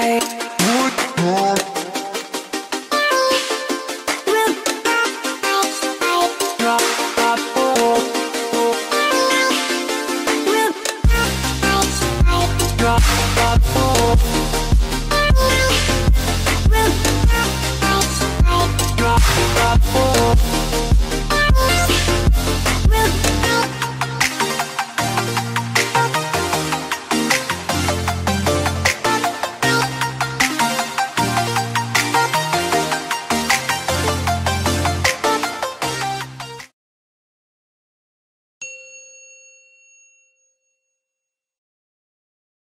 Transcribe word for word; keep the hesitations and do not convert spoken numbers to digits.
I